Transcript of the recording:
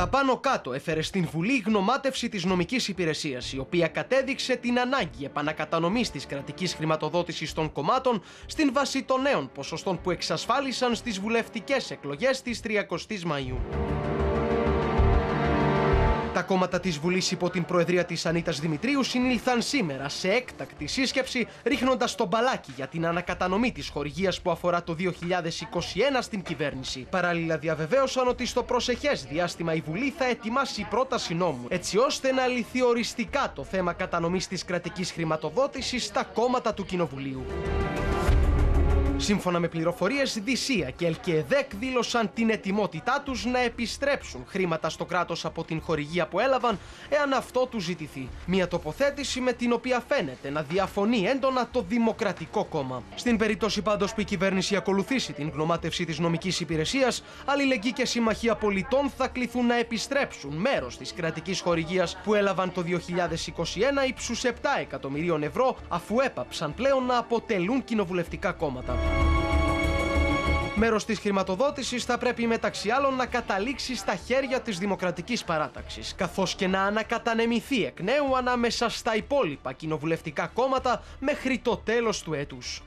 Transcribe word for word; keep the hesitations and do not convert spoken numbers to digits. τα πάνω κάτω έφερε στην Βουλή η γνωμάτευση της νομικής υπηρεσίας, η οποία κατέδειξε την ανάγκη επανακατανομής της κρατικής χρηματοδότησης των κομμάτων στην βάση των νέων ποσοστών που εξασφάλισαν στις βουλευτικές εκλογές της τριάντα Μαΐου. Τα κόμματα της Βουλής υπό την προεδρία της Ανίτας Δημητρίου συνήλθαν σήμερα σε έκτακτη σύσκεψη, ρίχνοντας τον μπαλάκι για την ανακατανομή της χορηγίας που αφορά το δύο χιλιάδες είκοσι ένα στην κυβέρνηση. Παράλληλα διαβεβαίωσαν ότι στο προσεχές διάστημα η Βουλή θα ετοιμάσει πρόταση νόμου, έτσι ώστε να λυθεί οριστικά το θέμα κατανομής της κρατικής χρηματοδότησης στα κόμματα του Κοινοβουλίου. Σύμφωνα με πληροφορίες, Δυσσία και ΕλκΕΔΕΚ δήλωσαν την ετοιμότητά τους να επιστρέψουν χρήματα στο κράτος από την χορηγία που έλαβαν, εάν αυτό τους ζητηθεί. Μια τοποθέτηση με την οποία φαίνεται να διαφωνεί έντονα το Δημοκρατικό Κόμμα. Στην περίπτωση πάντως που η κυβέρνηση ακολουθήσει την γνωμάτευση της νομικής υπηρεσίας, Αλληλεγγύη και Συμμαχία Πολιτών θα κληθούν να επιστρέψουν μέρος της κρατικής χορηγίας που έλαβαν το δύο χιλιάδες είκοσι ένα ύψους επτά εκατομμυρίων ευρώ, αφού έπαψαν πλέον να αποτελούν κοινοβουλευτικά κόμματα. Μέρος της χρηματοδότησης θα πρέπει μεταξύ άλλων να καταλήξει στα χέρια της Δημοκρατικής Παράταξης, καθώς και να ανακατανεμηθεί εκ νέου ανάμεσα στα υπόλοιπα κοινοβουλευτικά κόμματα μέχρι το τέλος του έτους.